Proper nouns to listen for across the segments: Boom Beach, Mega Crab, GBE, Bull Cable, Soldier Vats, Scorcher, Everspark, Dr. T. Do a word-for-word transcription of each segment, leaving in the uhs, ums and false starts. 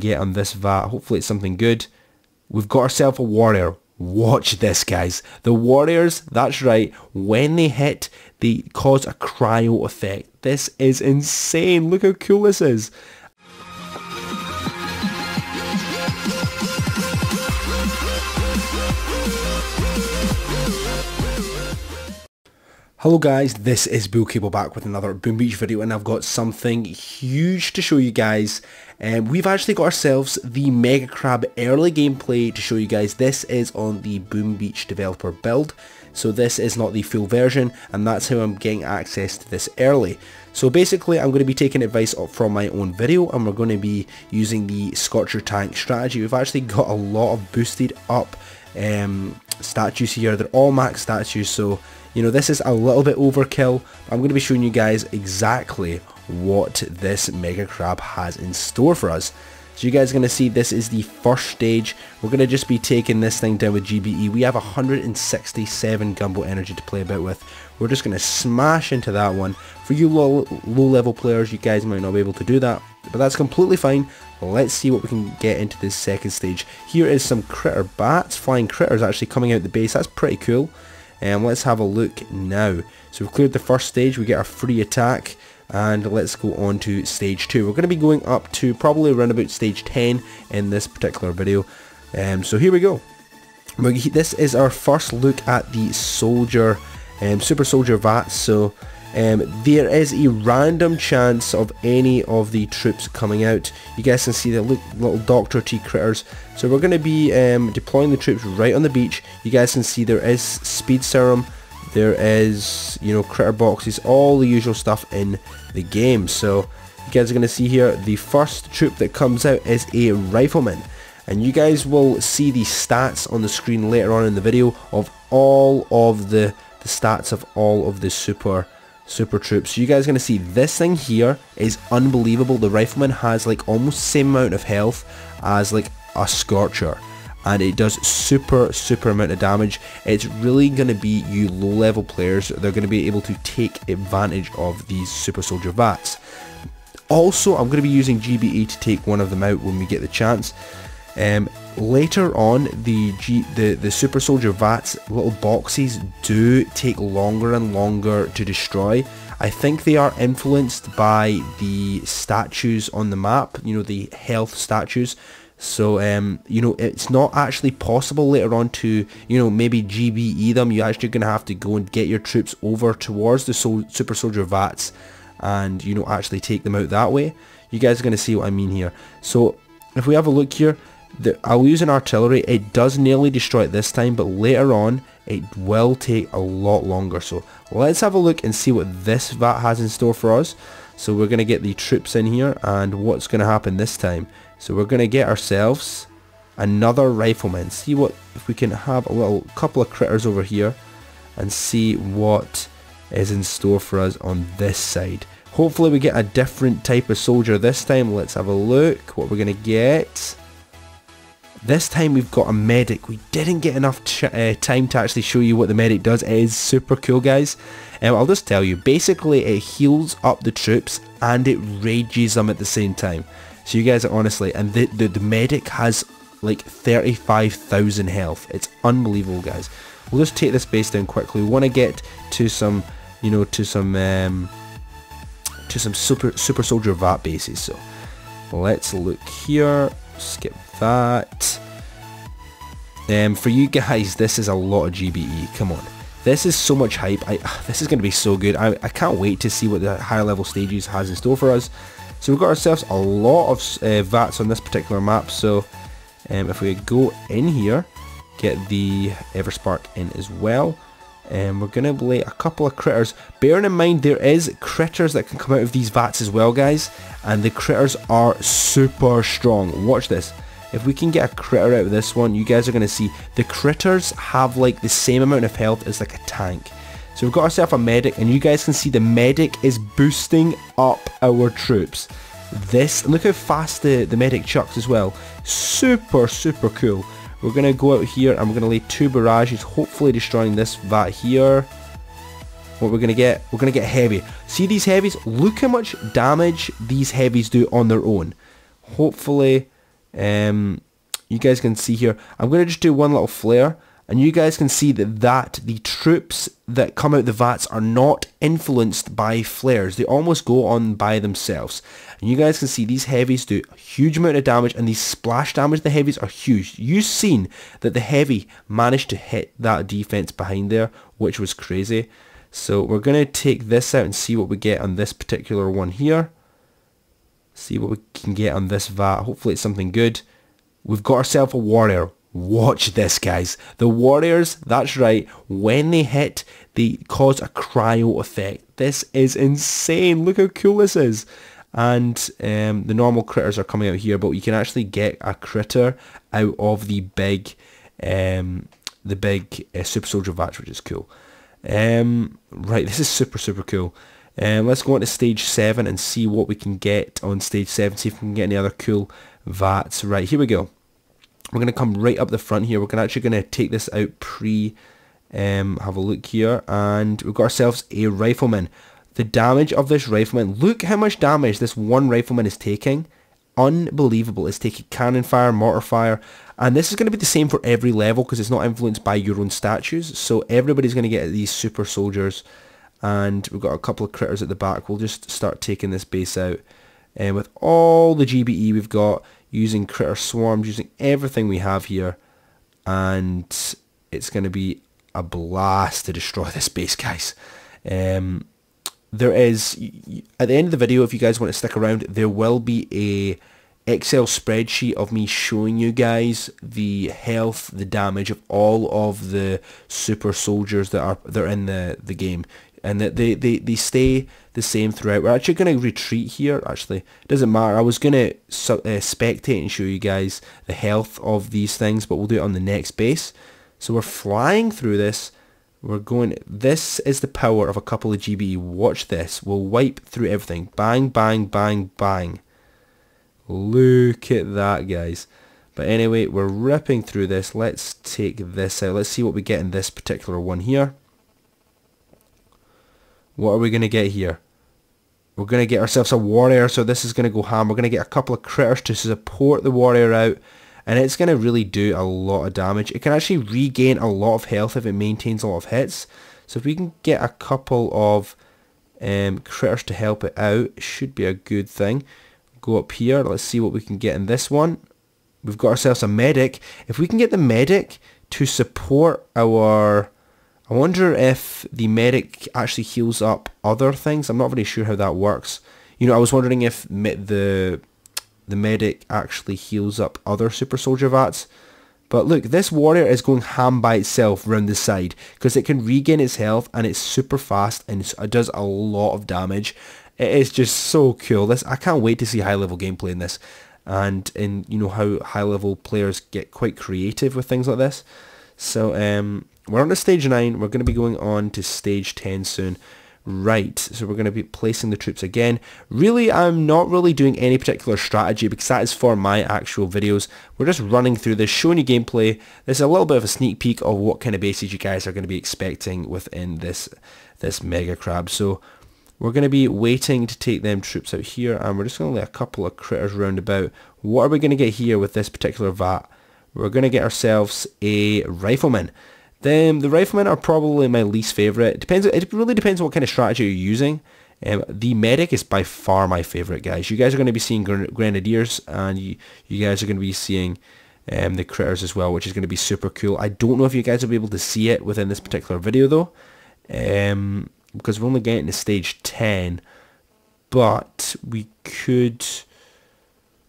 can get on this vat. Hopefully it's something good. We've got ourselves a warrior. Watch this, guys. The warriors, that's right, when they hit, they cause a cryo effect. This is insane. Look how cool this is. Hello guys, this is Bull Cable back with another Boom Beach video, and I've got something huge to show you guys. Um, we've actually got ourselves the Mega Crab early gameplay to show you guys. This is on the Boom Beach developer build, so this is not the full version, and that's how I'm getting access to this early. So basically I'm going to be taking advice from my own video, and we're going to be using the Scorcher tank strategy. We've actually got a lot of boosted up um, statues here. They're all max statues, so you know, this is a little bit overkill. I'm going to be showing you guys exactly what this Mega Crab has in store for us. So you guys are going to see this is the first stage. We're going to just be taking this thing down with G B E. We have one hundred sixty-seven Gumbo Energy to play about with. We're just going to smash into that one. For you low, low level players, you guys might not be able to do that, but that's completely fine. Let's see what we can get into this second stage. Here is some critter bats, flying critters actually coming out the base. That's pretty cool. Um, let's have a look now. So we've cleared the first stage, we get our free attack, and let's go on to stage two. We're going to be going up to probably around about stage ten in this particular video. Um, so here we go. This is our first look at the Soldier, um, Super Soldier Vats. So um, there is a random chance of any of the troops coming out. You guys can see the little Doctor T critters. So we're going to be um, deploying the troops right on the beach. You guys can see there is speed serum, there is, you know, critter boxes, all the usual stuff in the game. So you guys are going to see here the first troop that comes out is a rifleman, and you guys will see the stats on the screen later on in the video of all of the, the stats of all of the super super troops. So you guys are going to see this thing here is unbelievable. The rifleman has like almost same amount of health as like a Scorcher, and it does super super amount of damage. It's really going to be you low level players, they're going to be able to take advantage of these Super Soldier Vats. Also I'm going to be using G B E to take one of them out when we get the chance. Um, later on the, G the, the Super Soldier Vats little boxes do take longer and longer to destroy. I think they are influenced by the statues on the map, you know, the health statues. So, um, you know, it's not actually possible later on to, you know, maybe G B E them. You're actually going to have to go and get your troops over towards the Sol Super Soldier Vats and, you know, actually take them out that way. You guys are going to see what I mean here. So, if we have a look here, the, I'll use an artillery. It does nearly destroy it this time, but later on, it will take a lot longer. So, let's have a look and see what this Vat has in store for us. So, we're going to get the troops in here, and what's going to happen this time? So we're going to get ourselves another rifleman. See what, if we can have a little couple of critters over here and see what is in store for us on this side. Hopefully we get a different type of soldier this time. Let's have a look what we're going to get. This time we've got a medic. We didn't get enough uh, time to actually show you what the medic does. It is super cool, guys. Um, I'll just tell you, basically it heals up the troops and it rages them at the same time. So you guys are honestly, and the, the, the medic has like thirty-five thousand health. It's unbelievable, guys. We'll just take this base down quickly. We want to get to some, you know, to some, um, to some super, super soldier vat bases. So let's look here, skip that. Um, for you guys, this is a lot of G B E, come on. This is so much hype. I, this is going to be so good. I, I can't wait to see what the higher level stages has in store for us. So we've got ourselves a lot of uh, vats on this particular map. So um, if we go in here, get the Everspark in as well. And um, we're going to lay a couple of critters. Bearing in mind there is critters that can come out of these vats as well, guys. And the critters are super strong. Watch this. If we can get a critter out of this one, you guys are going to see the critters have like the same amount of health as like a tank. So we've got ourselves a medic, and you guys can see the medic is boosting up our troops. This, and look how fast the, the medic chucks as well. Super, super cool. We're going to go out here and we're going to lay two barrages, hopefully destroying this vat here. What we're going to get, we're going to get heavy. See these heavies? Look how much damage these heavies do on their own. Hopefully Um, you guys can see here, I'm going to just do one little flare, and you guys can see that, that the troops that come out the vats are not influenced by flares. They almost go on by themselves. And you guys can see these heavies do a huge amount of damage, and these splash damage, the heavies are huge. You've seen that the heavy managed to hit that defense behind there, which was crazy. So we're going to take this out and see what we get on this particular one here. See what we can get on this vat. Hopefully it's something good. We've got ourselves a warrior. Watch this, guys. The warriors, that's right, when they hit, they cause a cryo effect. This is insane. Look how cool this is. And um, the normal critters are coming out here, but you can actually get a critter out of the big um, the big uh, Super Soldier Vats, which is cool. Um, right, this is super, super cool. Um, let's go on to stage seven and see what we can get on stage seven, see if we can get any other cool vats. Right, here we go. We're going to come right up the front here. We're gonna, actually going to take this out pre, um, have a look here, and we've got ourselves a rifleman. The damage of this rifleman, look how much damage this one rifleman is taking. Unbelievable. It's taking cannon fire, mortar fire, and this is going to be the same for every level because it's not influenced by your own statues, so everybody's going to get these super soldiers, and we've got a couple of critters at the back. We'll just start taking this base out, and uh, with all the G B E we've got, using critter swarms, using everything we have here, and it's going to be a blast to destroy this base, guys. Um, there is, at the end of the video, if you guys want to stick around, there will be a Excel spreadsheet of me showing you guys the health, the damage of all of the super soldiers that are that are in the the game, and that they, they they stay the same throughout. We're actually going to retreat here. Actually, it doesn't matter. I was going to uh, spectate and show you guys the health of these things, but we'll do it on the next base. So we're flying through this. We're going. This is the power of a couple of G B E. Watch this. We'll wipe through everything. Bang, bang, bang, bang. Look at that, guys. But anyway, we're ripping through this. Let's take this out. Let's see what we get in this particular one here. What are we going to get here? We're going to get ourselves a warrior, so this is going to go ham. We're going to get a couple of critters to support the warrior out, and it's going to really do a lot of damage. It can actually regain a lot of health if it maintains a lot of hits. So if we can get a couple of um, critters to help it out, it should be a good thing. Go up here, let's see what we can get in this one. We've got ourselves a medic. If we can get the medic to support our... I wonder if the medic actually heals up other things. I'm not really sure how that works. You know, I was wondering if me the the medic actually heals up other super soldier vats. But look, this warrior is going ham by itself round the side because it can regain its health, and it's super fast, and it does a lot of damage. It is just so cool. This, I can't wait to see high level gameplay in this, and in you know how high level players get quite creative with things like this. So um, we're on to stage nine. We're going to be going on to stage ten soon. Right, so we're going to be placing the troops again. Really, I'm not really doing any particular strategy because that is for my actual videos. We're just running through this, showing you gameplay. This is a little bit of a sneak peek of what kind of bases you guys are going to be expecting within this, this Mega Crab. So we're going to be waiting to take them troops out here, and we're just going to lay a couple of critters round about. What are we going to get here with this particular vat? We're going to get ourselves a rifleman. Then the riflemen are probably my least favourite. It depends. It really depends on what kind of strategy you're using. Um, the medic is by far my favourite, guys. You guys are going to be seeing gren grenadiers, and you, you guys are going to be seeing um, the critters as well, which is going to be super cool. I don't know if you guys will be able to see it within this particular video though, um, because we're only getting to stage ten. But we could,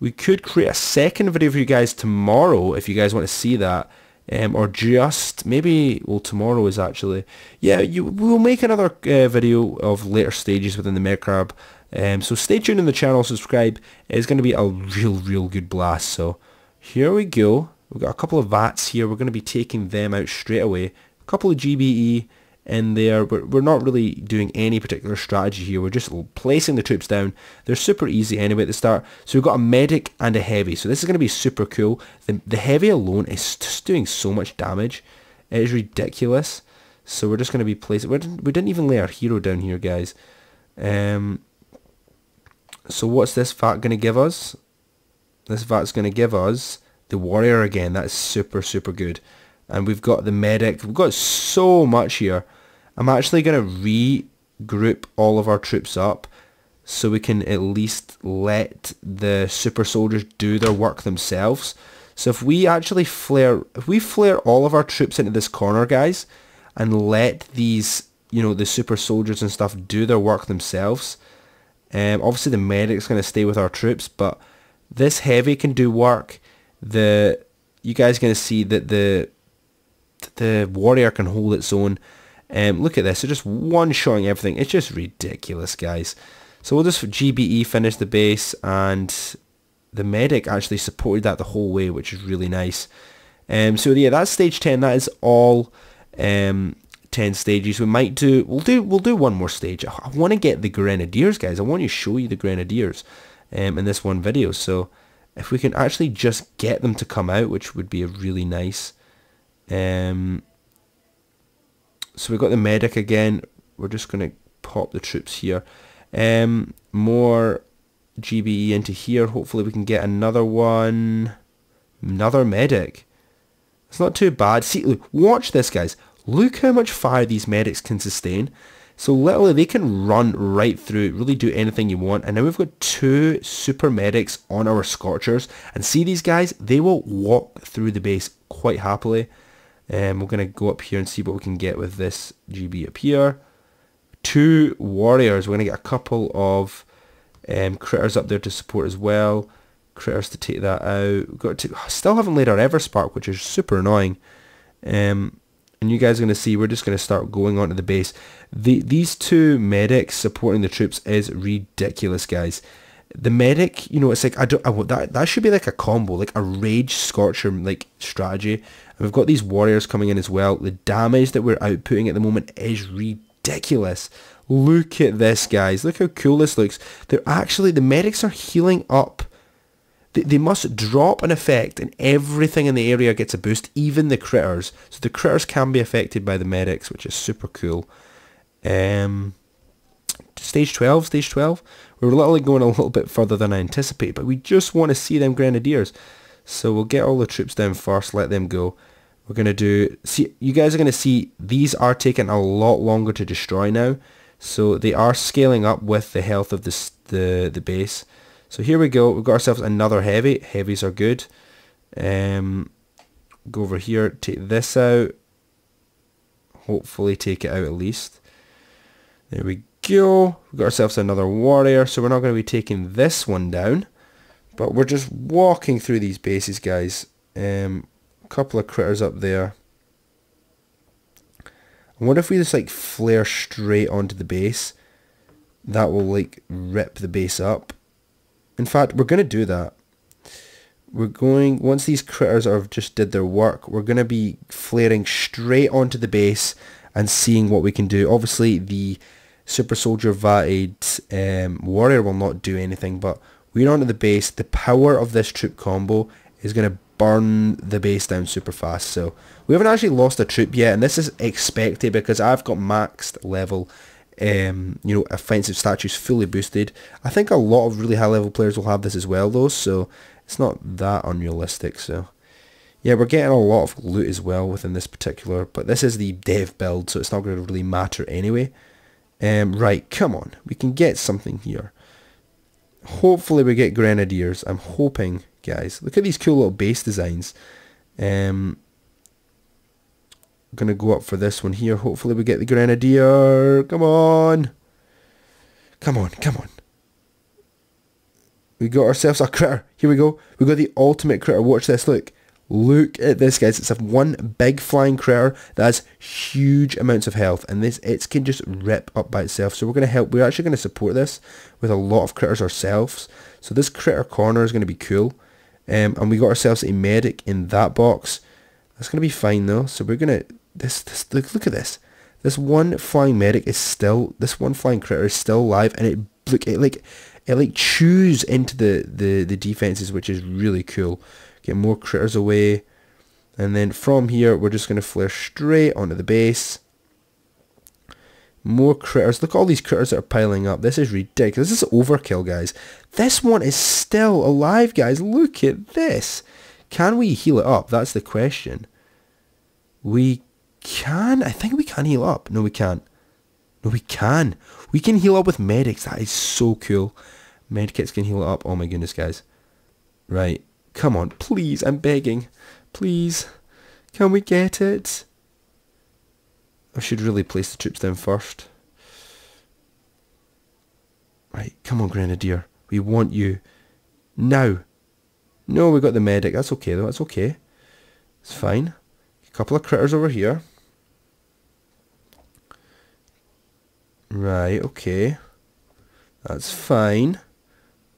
we could create a second video for you guys tomorrow if you guys want to see that. Um, or just maybe, well, tomorrow is actually, yeah, you, we'll make another uh, video of later stages within the Mega Crab. Um, so stay tuned on the channel, subscribe. It's going to be a real, real good blast. So here we go. We've got a couple of vats here. We're going to be taking them out straight away. A couple of G B E in there. We're, we're not really doing any particular strategy here. We're just placing the troops down. They're super easy anyway at the start. So we've got a medic and a heavy. So this is going to be super cool. The, the heavy alone is just doing so much damage. It is ridiculous. So we're just going to be placing... We didn't, we didn't even lay our hero down here, guys. Um. So what's this fat going to give us? This vat's going to give us the warrior again. That's super, super good. And we've got the medic. We've got so much here. I'm actually going to regroup all of our troops up so we can at least let the super soldiers do their work themselves. So if we actually flare, if we flare all of our troops into this corner, guys, and let these, you know, the super soldiers and stuff do their work themselves. Um, obviously the medic's going to stay with our troops, but this heavy can do work. The you guys are going to see that the the warrior can hold its own. Um, look at this, they're just one-shotting everything. It's just ridiculous, guys. So we'll just G B E finish the base, and the medic actually supported that the whole way, which is really nice. Um, so yeah, that's stage ten. That is all um, ten stages. We might do. We'll do. We'll do one more stage. I want to get the grenadiers, guys. I want to show you the grenadiers um, in this one video. So if we can actually just get them to come out, which would be a really nice. Um, so we've got the medic again. We're just going to pop the troops here. Um, more G B E into here. Hopefully we can get another one. Another medic. It's not too bad. See, look, watch this, guys. Look how much fire these medics can sustain. So literally they can run right through, really do anything you want. And now we've got two super medics on our Scorchers. And see these guys? They will walk through the base quite happily. And um, we're going to go up here and see what we can get with this G B up here. Two warriors. We're going to get a couple of Um, critters up there to support as well. Critters to take that out. We've got to, still haven't laid our Everspark, which is super annoying. Um, and you guys are going to see, we're just going to start going onto the base. The, these two medics supporting the troops is ridiculous, guys. The medic, you know, it's like, I don't, I, that, that should be like a combo, like a rage scorcher like strategy. And we've got these warriors coming in as well. The damage that we're outputting at the moment is ridiculous. Look at this, guys. Look how cool this looks. They're actually, the medics are healing up. They, they must drop an effect and everything in the area gets a boost, even the critters. So the critters can be affected by the medics, which is super cool. Um, stage twelve, stage twelve. We're literally going a little bit further than I anticipate, but we just want to see them grenadiers. So we'll get all the troops down first, let them go. We're going to do, see, you guys are going to see these are taking a lot longer to destroy now. So they are scaling up with the health of this, the the base. So here we go. We've got ourselves another heavy. Heavies are good. Um, go over here. Take this out. Hopefully take it out at least. There we go. We've got ourselves another warrior. So we're not going to be taking this one down. But we're just walking through these bases, guys. Um, a couple of critters up there. What if we just like flare straight onto the base? That will like rip the base up. In fact, we're going to do that. We're going, once these critters have just did their work, we're going to be flaring straight onto the base and seeing what we can do. Obviously the super soldier vatted um, warrior will not do anything, but we're onto the base. The power of this troop combo is going to burn the base down super fast. So we haven't actually lost a troop yet, and this is expected because I've got maxed level um you know offensive statues fully boosted. I think a lot of really high level players will have this as well though, so it's not that unrealistic. So yeah, we're getting a lot of loot as well within this particular, but this is the dev build, so it's not going to really matter anyway. Um right, come on, we can get something here. Hopefully we get grenadiers. I'm hoping, guys. Look at these cool little base designs. Um, I'm going to go up for this one here. Hopefully we get the grenadier. Come on. Come on, come on. We got ourselves a critter. Here we go. We got the ultimate critter. Watch this, look. Look at this, guys. It's a one big flying critter that has huge amounts of health, and this it can just rip up by itself. So we're going to help. We're actually going to support this with a lot of critters ourselves. So this critter corner is going to be cool. Um, and we got ourselves a medic in that box. That's going to be fine though. So we're going to this this look look at this. This one flying medic is still this one flying critter is still alive, and it look it like it like chews into the the the defenses, which is really cool. Get more critters away, and then from here we're just going to flare straight onto the base. More critters. Look at all these critters that are piling up. This is ridiculous. This is overkill, guys. This one is still alive, guys. Look at this. Can we heal it up? That's the question. We can. I think we can heal up. No, we can't. No, we can. We can heal up with medics. That is so cool. Medkits can heal it up. Oh my goodness, guys. Right. Come on. Please. I'm begging. Please. Can we get it? I should really place the troops down first. Right, come on, Grenadier. We want you. Now. No, we got the medic. That's okay, though. That's okay. It's fine. A couple of critters over here. Right, okay. That's fine.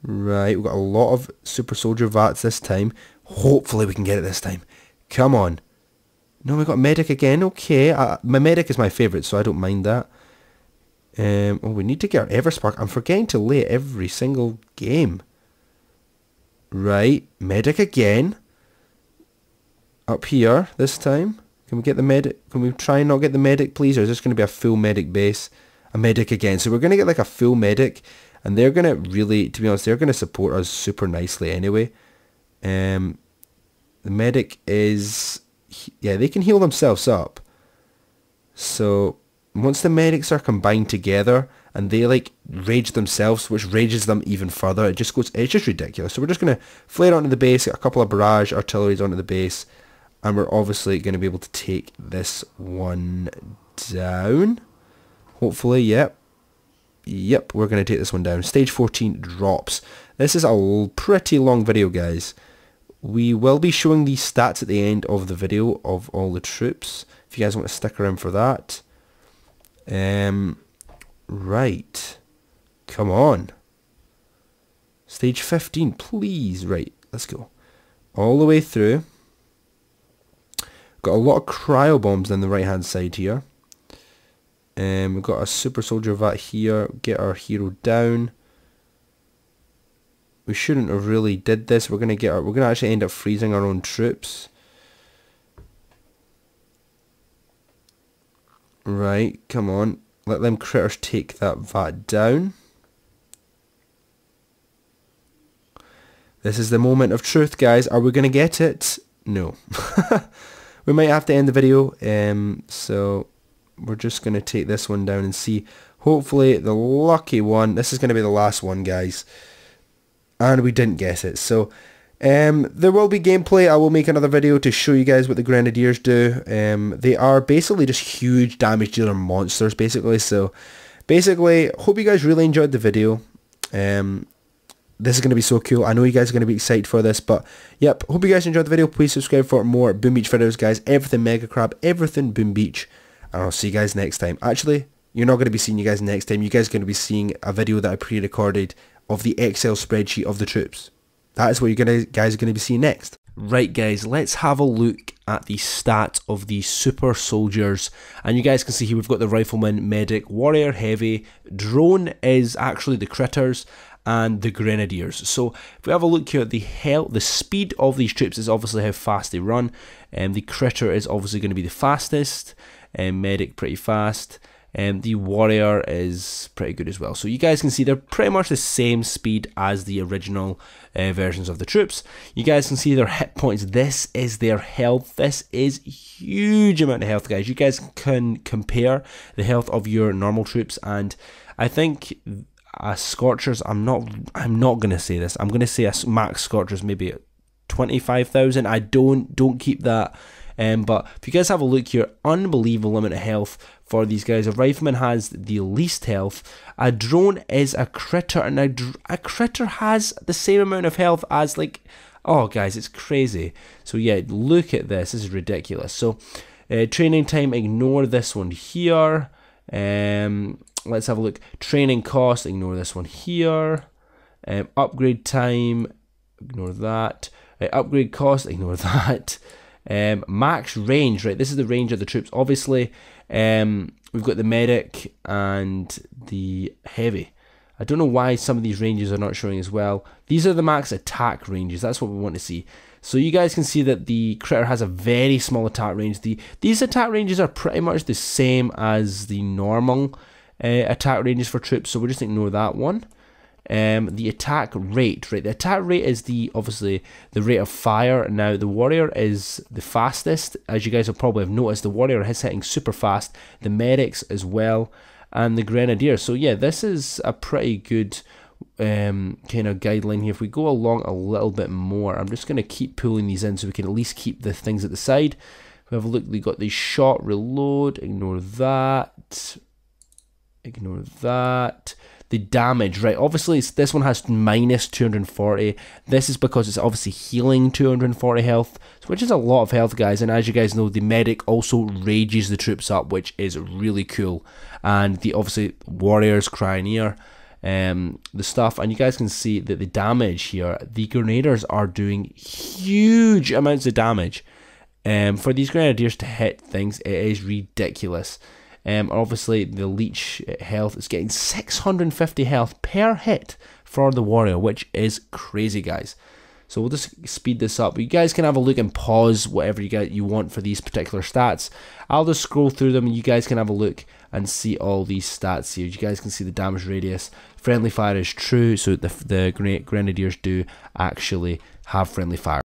Right, we've got a lot of super soldier vats this time. Hopefully we can get it this time. Come on. No, we got medic again. Okay, uh, my medic is my favourite, so I don't mind that. Um, oh, we need to get our Everspark. I'm forgetting to lay it every single game. Right, medic again. Up here this time. Can we get the medic? Can we try and not get the medic, please? Or is this going to be a full medic base? A medic again. So we're going to get like a full medic, and they're going to really, to be honest, they're going to support us super nicely anyway. Um, the medic is. Yeah, they can heal themselves up. So once the medics are combined together and they like rage themselves, which rages them even further, it just goes, it's just ridiculous. So we're just going to flare onto the base, get a couple of barrage artilleries onto the base, and we're obviously going to be able to take this one down. Hopefully, yep. Yep, we're going to take this one down. Stage fourteen drops. This is a pretty long video, guys. We will be showing the stats at the end of the video of all the troops, if you guys want to stick around for that. Um, right. Come on. Stage fifteen, please. Right, let's go. All the way through. Got a lot of cryo bombs on the right-hand side here. Um, we've got a super soldier vat here. Get our hero down. We shouldn't have really did this. We're gonna get our, we're gonna actually end up freezing our own troops. Right, come on. Let them critters take that vat down. This is the moment of truth, guys. Are we gonna get it? No. We might have to end the video. Um so we're just gonna take this one down and see. Hopefully the lucky one. This is gonna be the last one, guys. And we didn't guess it. So um, there will be gameplay. I will make another video to show you guys what the Grenadiers do. Um, they are basically just huge damage dealer monsters, basically. So basically, hope you guys really enjoyed the video. Um, this is going to be so cool. I know you guys are going to be excited for this, but yep, hope you guys enjoyed the video. Please subscribe for more Boom Beach videos, guys. Everything Mega Crab, everything Boom Beach. And I'll see you guys next time. Actually, you're not going to be seeing you guys next time. You guys are going to be seeing a video that I pre-recorded of the Excel spreadsheet of the troops. That is what you guys are going to be seeing next. Right, guys, let's have a look at the stats of the super soldiers. And you guys can see here we've got the rifleman, medic, warrior, heavy, drone is actually the critters, and the grenadiers. So if we have a look here at the health, the speed of these troops is obviously how fast they run. And um, the critter is obviously going to be the fastest, and um, medic pretty fast. And um, the warrior is pretty good as well. So you guys can see they're pretty much the same speed as the original uh, versions of the troops. You guys can see their hit points. This is their health. This is huge amount of health, guys. You guys can compare the health of your normal troops, and I think a Scorchers. I'm not. I'm not gonna say this. I'm gonna say a max Scorchers maybe twenty-five thousand. I don't don't keep that. Um, but if you guys have a look here, unbelievable amount of health for these guys. A rifleman has the least health. A drone is a critter, and a, dr a critter has the same amount of health as like, oh guys, it's crazy. So yeah, look at this. This is ridiculous. So uh, training time, ignore this one here. Um, let's have a look. Training cost, ignore this one here. Um, upgrade time, ignore that. Uh, upgrade cost, ignore that. Um, max range, right, this is the range of the troops, obviously. Um, we've got the medic and the heavy. I don't know why some of these ranges are not showing as well. These are the max attack ranges, that's what we want to see. So you guys can see that the critter has a very small attack range. The, these attack ranges are pretty much the same as the normal Uh, attack ranges for troops, so we'll just ignore that one. Um, the attack rate, right? The attack rate is the obviously the rate of fire. Now the warrior is the fastest, as you guys will probably have noticed. The warrior is hitting super fast. The medics as well, and the grenadier. So yeah, this is a pretty good um, kind of guideline here. If we go along a little bit more, I'm just going to keep pulling these in so we can at least keep the things at the side. If we have a look, we got the shot, reload, ignore that, ignore that. The damage, right, obviously it's, this one has minus two hundred forty. This is because it's obviously healing two hundred forty health, which is a lot of health, guys. And as you guys know, the medic also rages the troops up, which is really cool. And the obviously warriors crying here, um, the stuff. And you guys can see that the damage here, the grenadiers are doing huge amounts of damage. Um, for these grenadiers to hit things, it is ridiculous. Um, obviously, the leech health is getting six hundred fifty health per hit for the warrior, which is crazy, guys. So we'll just speed this up. You guys can have a look and pause whatever you guys you want for these particular stats. I'll just scroll through them, and you guys can have a look and see all these stats here. You guys can see the damage radius. Friendly fire is true, so the the grenadiers do actually have friendly fire.